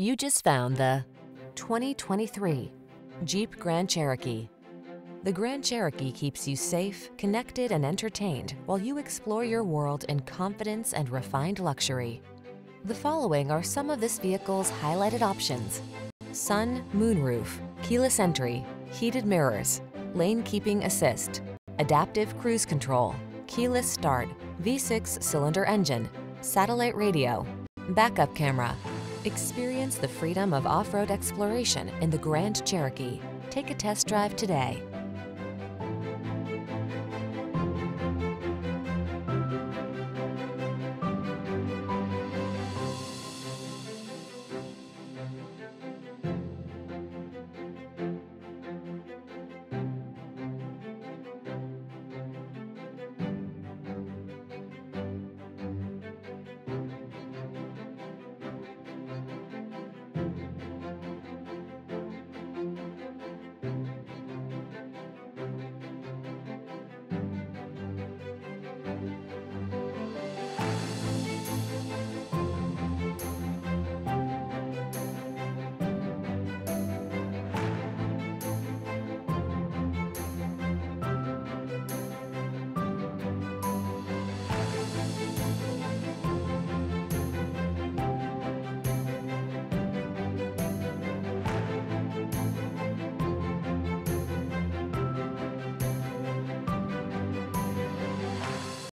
You just found the 2023 Jeep Grand Cherokee. The Grand Cherokee keeps you safe, connected, and entertained while you explore your world in confidence and refined luxury. The following are some of this vehicle's highlighted options: sun, moonroof, keyless entry, heated mirrors, lane keeping assist, adaptive cruise control, keyless start, V6 cylinder engine, satellite radio, backup camera. Experience the freedom of off-road exploration in the Grand Cherokee. Take a test drive today.